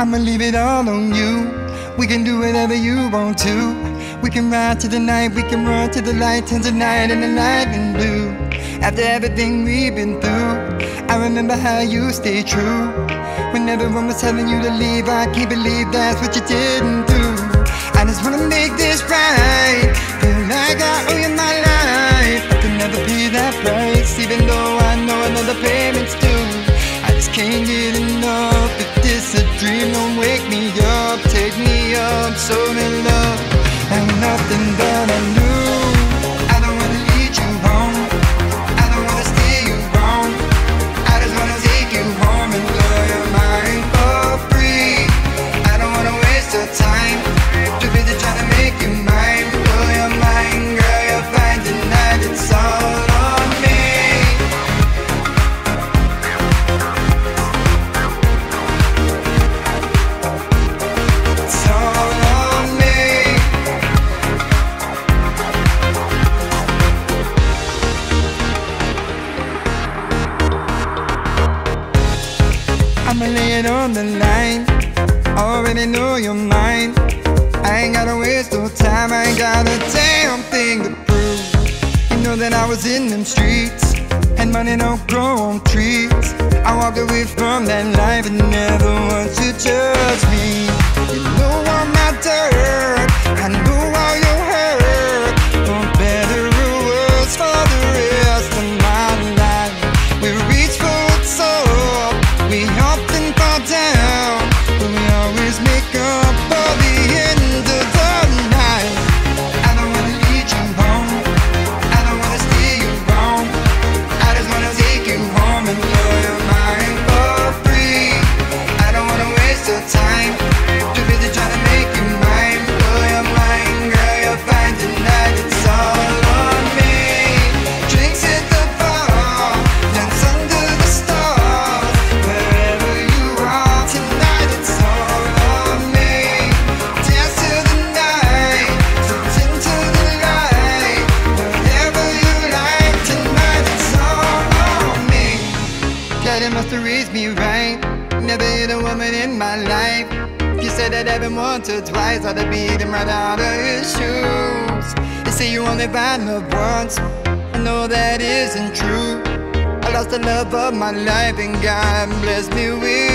I'ma leave it all on you. We can do whatever you want to. We can ride to the night, we can run to the light. Turns the night and the light in blue. After everything we've been through, I remember how you stayed true. When everyone was telling you to leave, I can't believe that's what you didn't do. I just wanna make this right. Feel like I owe you my life. I can never pay that price, even though I know another payment's due. I just can't get enough. If this a dream, don't wake me up. Take me up, so in love. And nothing that I knew. I don't wanna lead you home. I don't wanna steer you wrong. I just wanna take you home and blow your mind for free. I don't wanna waste your time. Too busy trying to make you mine. Blow your mind, girl, you'll find tonight it's all on me. It's all on me. I'ma lay it on the line. I already know you're mine. I ain't gotta waste no time, I ain't got a damn thing to prove. You know that I was in them streets, and money don't grow on trees. I walked away from that life and never want to judge me. You know I'm not dirt, I know all you hurt. For better or worse, for the rest of my life, we reach for what's up. We often fall down, but we always make up for the end. Once or twice, I'd have beat him right out of his shoes. They say you only find love once. I know that isn't true. I lost the love of my life and God blessed me with